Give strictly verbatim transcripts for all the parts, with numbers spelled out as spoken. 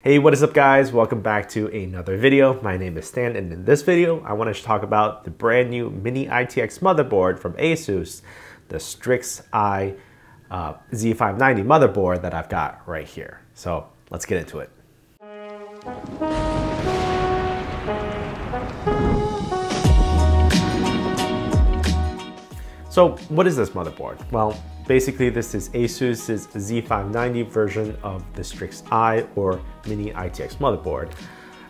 Hey, what is up guys? Welcome back to another video. My name is Stan and in this video, I want to talk about the brand new Mini I T X motherboard from ASUS, the Strix-I uh, Z five ninety motherboard that I've got right here. So let's get into it. So what is this motherboard? Well, basically, this is ASUS's Z five ninety version of the Strix-I or Mini I T X motherboard.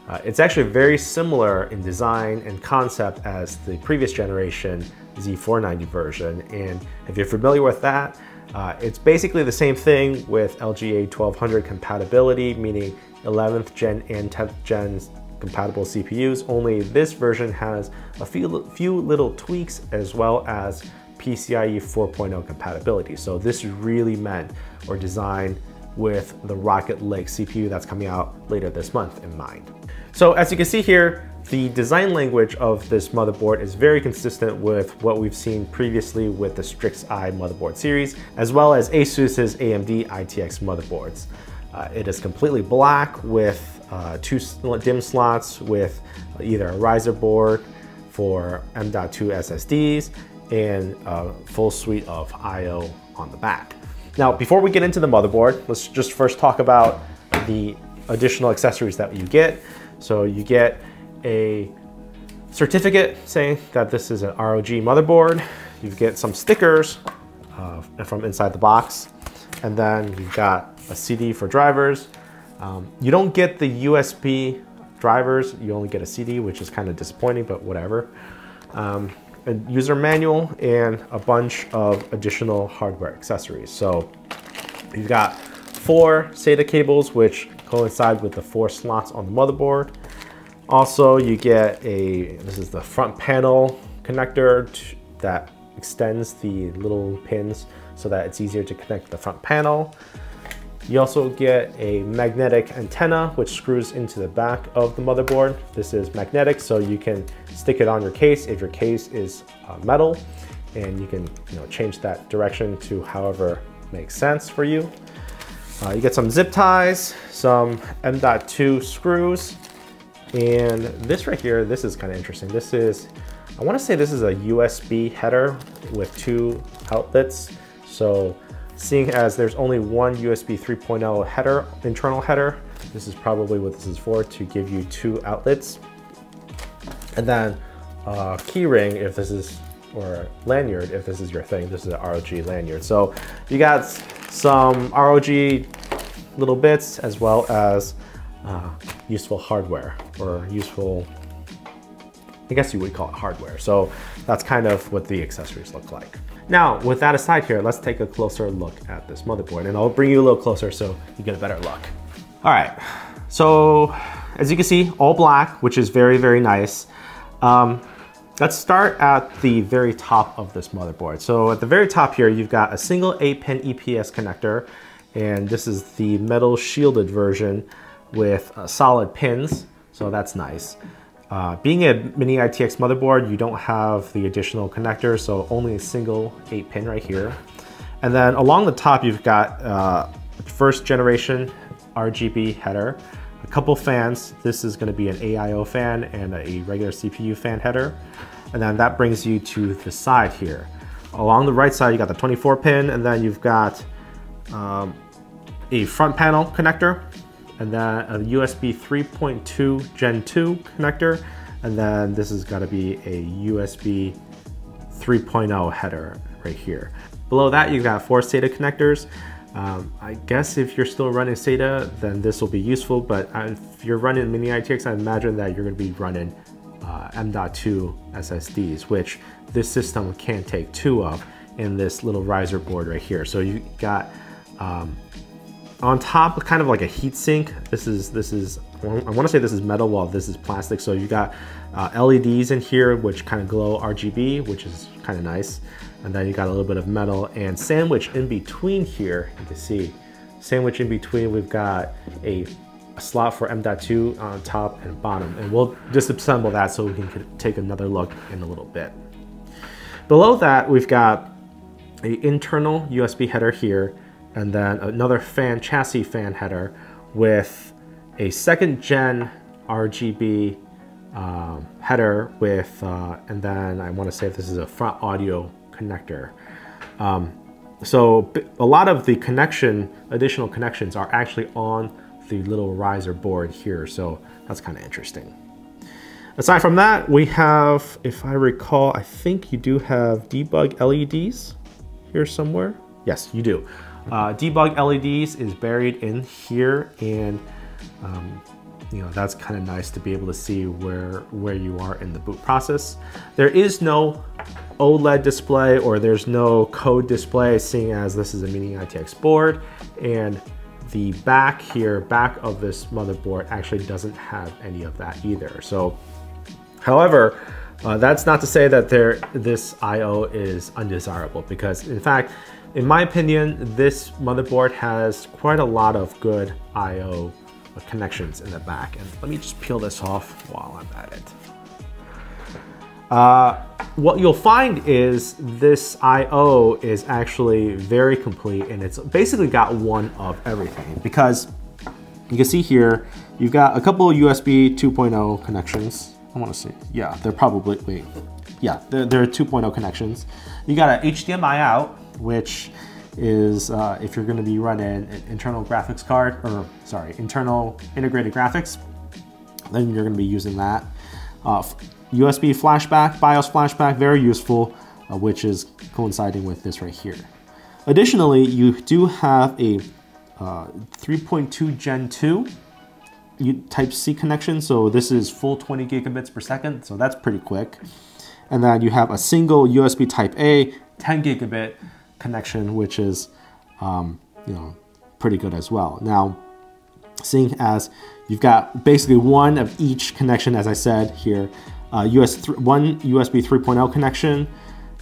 Uh, it's actually very similar in design and concept as the previous generation Z four ninety version. And if you're familiar with that, uh, it's basically the same thing with L G A twelve hundred compatibility, meaning eleventh gen and tenth gen compatible C P Us. Only this version has a few, few little tweaks as well as P C I E four point oh compatibility. So this is really meant or designed with the Rocket Lake C P U that's coming out later this month in mind. So as you can see here, the design language of this motherboard is very consistent with what we've seen previously with the Strix-I motherboard series, as well as ASUS's A M D I T X motherboards. Uh, it is completely black with uh, two DIMM slots with either a riser board for M dot two S S Ds, and a full suite of I O on the back. Now, before we get into the motherboard, let's just first talk about the additional accessories that you get. So you get a certificate saying that this is an R O G motherboard. You get some stickers uh, from inside the box, and then you've got a C D for drivers. Um, you don't get the U S B drivers, you only get a C D, which is kind of disappointing, but whatever. Um, A user manual and a bunch of additional hardware accessories. So you've got four SATA cables, which coincide with the four slots on the motherboard. Also, you get a, this is the front panel connector to, that extends the little pins so that it's easier to connect the front panel. You also get a magnetic antenna, which screws into the back of the motherboard. This is magnetic, so you can stick it on your case if your case is uh, metal, and you can you know, change that direction to however makes sense for you. Uh, you get some zip ties, some M dot two screws, and this right here, this is kind of interesting. This is, I wanna say this is a U S B header with two outlets. So seeing as there's only one U S B three point oh header, internal header, this is probably what this is for, to give you two outlets. And then a uh, key ring if this is, or lanyard if this is your thing. This is an R O G lanyard. So you got some R O G little bits as well as uh, useful hardware, or useful, I guess you would call it hardware. So that's kind of what the accessories look like. Now, with that aside here, let's take a closer look at this motherboard, and I'll bring you a little closer so you get a better look. All right, so as you can see, all black, which is very, very nice. Um, let's start at the very top of this motherboard. So at the very top here, you've got a single eight pin E P S connector, and this is the metal shielded version with uh, solid pins, so that's nice. Uh, being a Mini I T X motherboard, you don't have the additional connector, so only a single eight pin right here. And then along the top, you've got uh, first generation R G B header, a couple fans. This is gonna be an A I O fan and a regular C P U fan header. And then that brings you to the side here. Along the right side, you got the twenty-four pin, and then you've got um, a front panel connector, and then a U S B three point two gen two connector, and then this is gotta be a U S B three point oh header right here. Below that, you've got four SATA connectors. Um, I guess if you're still running SATA, then this will be useful, but if you're running Mini I T X, I imagine that you're gonna be running uh, M dot two S S Ds, which this system can take two of in this little riser board right here. So you got, um, on top, kind of like a heatsink. This is, this is, I wanna say this is metal while this is plastic. So you got uh, L E Ds in here, which kind of glow R G B, which is kind of nice. And then you got a little bit of metal and sandwiched in between here, you can see, sandwiched in between, we've got a, a slot for M dot two on top and bottom. And we'll disassemble that so we can take another look in a little bit. Below that, we've got an internal U S B header here, and then another fan chassis fan header with a second gen R G B uh, header with, uh, and then I want to say this is a front audio connector. Um, so a lot of the connection, additional connections are actually on the little riser board here. So that's kind of interesting. Aside from that, we have, if I recall, I think you do have debug L E Ds here somewhere. Yes, you do. Uh, debug L E Ds is buried in here, and um, you know, that's kind of nice to be able to see where, where you are in the boot process. There is no OLED display, or there's no code display, seeing as this is a Mini I T X board, and the back here, back of this motherboard actually doesn't have any of that either. So, however, uh, that's not to say that there, this I O is undesirable, because in fact, in my opinion, this motherboard has quite a lot of good I O connections in the back. And let me just peel this off while I'm at it. Uh, what you'll find is this I O is actually very complete, and it's basically got one of everything, because you can see here, you've got a couple of U S B two point oh connections. I want to see, yeah, they're probably, wait, yeah, they're, they're two point oh connections. You got an H D M I out, which is uh, if you're going to be running an internal graphics card, or sorry, internal integrated graphics, then you're going to be using that. Uh, U S B flashback, BIOS flashback, very useful, uh, which is coinciding with this right here. Additionally, you do have a uh, three point two gen two Type C connection, so this is full twenty gigabits per second, so that's pretty quick. And then you have a single U S B Type A ten gigabit connection, which is um, you know, pretty good as well. Now, seeing as you've got basically one of each connection, as I said here, uh, U S th one U S B three point oh connection,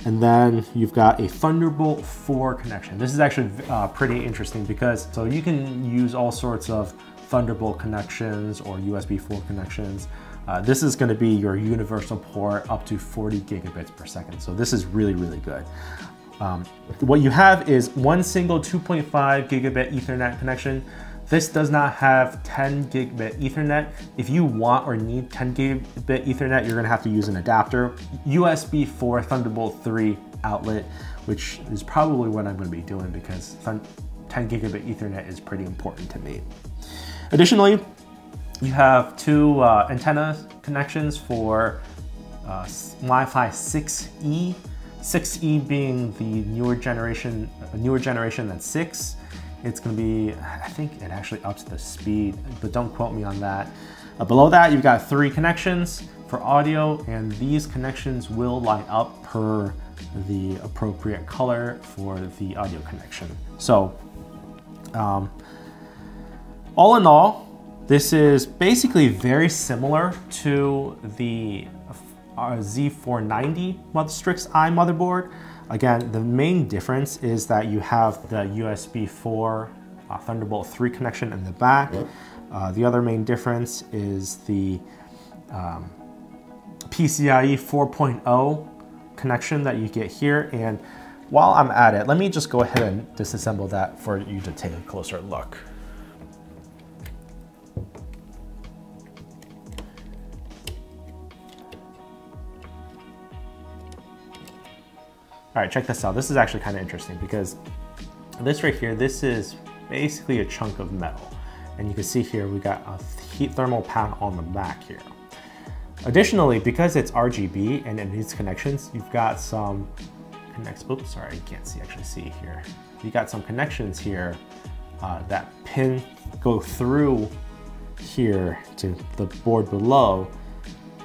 and then you've got a Thunderbolt four connection. This is actually uh, pretty interesting, because so you can use all sorts of Thunderbolt connections or U S B four connections. Uh, this is going to be your universal port up to forty gigabits per second. So this is really, really good. Um, what you have is one single two point five gigabit Ethernet connection. This does not have ten gigabit Ethernet. If you want or need ten gigabit Ethernet, you're going to have to use an adapter. U S B four Thunderbolt three outlet, which is probably what I'm going to be doing, because ten gigabit Ethernet is pretty important to me. Additionally, you have two uh, antenna connections for uh, Wi-Fi six E. six E being the newer generation, newer generation than six. It's going to be, I think it actually ups the speed, but don't quote me on that. Uh, below that, you've got three connections for audio, and these connections will line up per the appropriate color for the audio connection. So, um, all in all, this is basically very similar to the Z four ninety Strix-I motherboard. Again, the main difference is that you have the U S B four uh, Thunderbolt three connection in the back. Uh, the other main difference is the um, P C I E four point oh connection that you get here. And while I'm at it, let me just go ahead and disassemble that for you to take a closer look. All right, check this out. This is actually kind of interesting, because this right here, this is basically a chunk of metal. And you can see here, we got a heat thermal pad on the back here. Additionally, because it's R G B and it needs connections, you've got some connects. Oops, sorry, I can't see actually see here. You got some connections here uh, that pin go through here to the board below.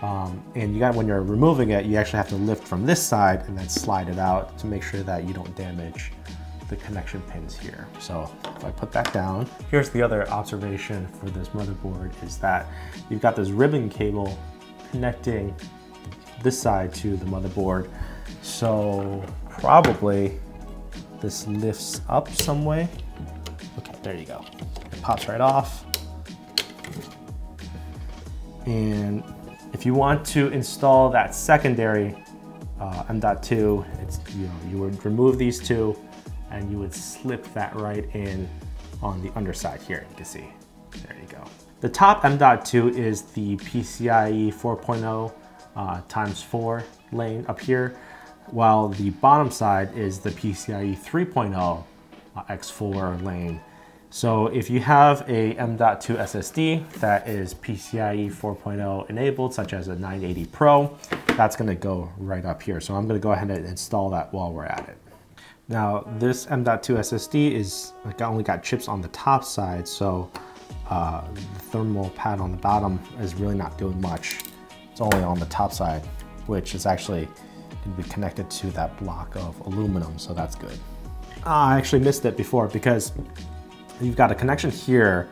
Um, and you got, when you're removing it, you actually have to lift from this side and then slide it out to make sure that you don't damage the connection pins here. So if I put that down, here's the other observation for this motherboard is that you've got this ribbon cable connecting this side to the motherboard. So probably this lifts up some way. Okay, there you go. It pops right off. And if you want to install that secondary uh, M dot two, it's, you know, you would remove these two and you would slip that right in on the underside here. You can see, there you go. The top M dot two is the PCIe four point oh uh, times four lane up here, while the bottom side is the PCIe three point oh uh, by four lane. So if you have a M dot two S S D that is PCIe four point oh enabled, such as a nine eighty Pro, that's gonna go right up here. So I'm gonna go ahead and install that while we're at it. Now this M dot two S S D is like, only got chips on the top side, so uh, the thermal pad on the bottom is really not doing much. It's only on the top side, which is actually gonna be connected to that block of aluminum, so that's good. Ah, I actually missed it before because you've got a connection here,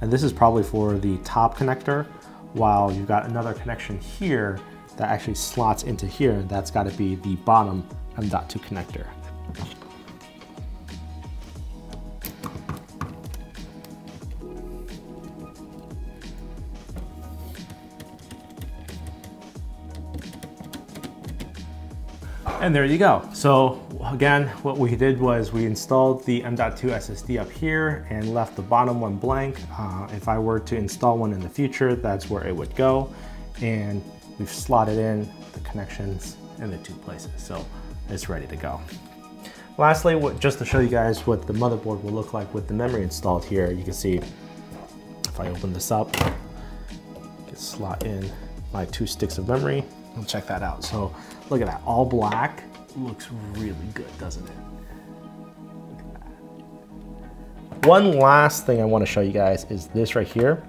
and this is probably for the top connector, while you've got another connection here that actually slots into here, and that's got to be the bottom M dot two connector. And there you go. So again, what we did was we installed the M dot two S S D up here and left the bottom one blank. Uh, if I were to install one in the future, that's where it would go. And we've slotted in the connections in the two places. So it's ready to go. Lastly, what, just to show you guys what the motherboard will look like with the memory installed here, you can see if I open this up, I can slot in my two sticks of memory. We'll check that out. So look at that, all black. Looks really good, doesn't it? Look at that. One last thing I want to show you guys is this right here.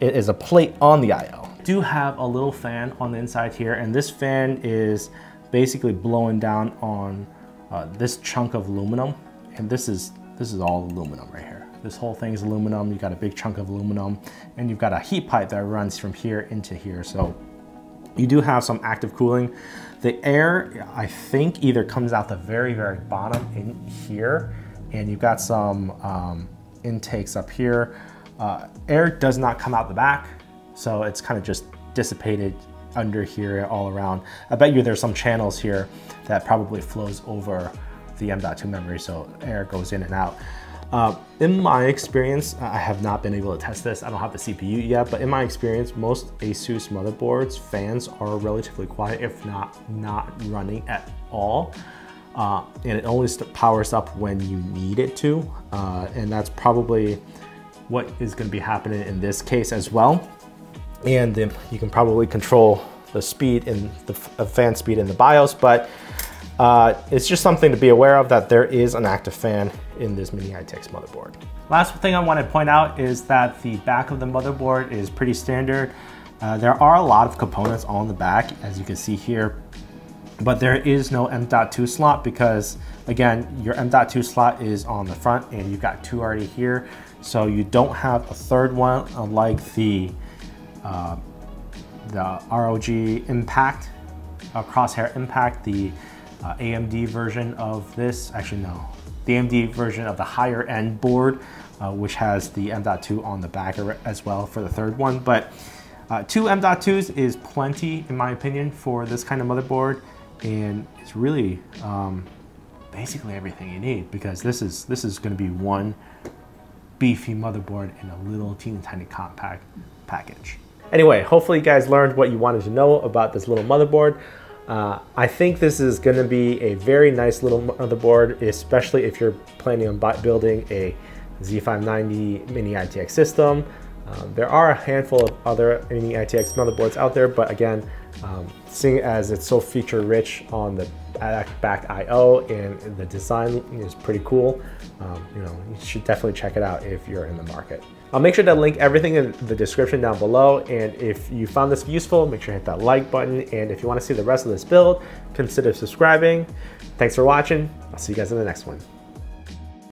It is a plate on the I O. I do have a little fan on the inside here, and this fan is basically blowing down on uh, this chunk of aluminum. And this is, this is all aluminum right here. This whole thing is aluminum. You've got a big chunk of aluminum, and you've got a heat pipe that runs from here into here. So you do have some active cooling. The air, I think, either comes out the very, very bottom in here, and you've got some um, intakes up here. Uh, air does not come out the back, so it's kind of just dissipated under here all around. I bet you there's some channels here that probably flows over the M dot two memory, so air goes in and out. Uh, in my experience, I have not been able to test this. I don't have the C P U yet, but in my experience, most ASUS motherboards, fans are relatively quiet, if not not running at all. Uh, and it only powers up when you need it to. Uh, and that's probably what is gonna be happening in this case as well. And then you can probably control the speed and the fan speed in the BIOS, but Uh, it's just something to be aware of, that there is an active fan in this Mini I T X motherboard. Last thing I want to point out is that the back of the motherboard is pretty standard. Uh, there are a lot of components on the back, as you can see here, but there is no M dot two slot because, again, your M dot two slot is on the front and you've got two already here. So you don't have a third one, unlike the, uh, the R O G Impact, uh, Crosshair Impact, the Uh, A M D version of this, actually no, the A M D version of the higher end board, uh, which has the M dot two on the back as well for the third one. But uh, two M dot twos is plenty, in my opinion, for this kind of motherboard, and it's really um, basically everything you need, because this is this is going to be one beefy motherboard in a little teeny tiny compact package. Anyway, hopefully you guys learned what you wanted to know about this little motherboard. Uh, I think this is going to be a very nice little motherboard, especially if you're planning on building a Z five ninety Mini I T X system. Um, there are a handful of other Mini I T X motherboards out there, but again, um, seeing as it's so feature rich on the back I O and the design is pretty cool, um, you know, you should definitely check it out if you're in the market. I'll make sure to link everything in the description down below, and if you found this useful, make sure to hit that like button, and if you want to see the rest of this build, consider subscribing. Thanks for watching. I'll see you guys in the next one.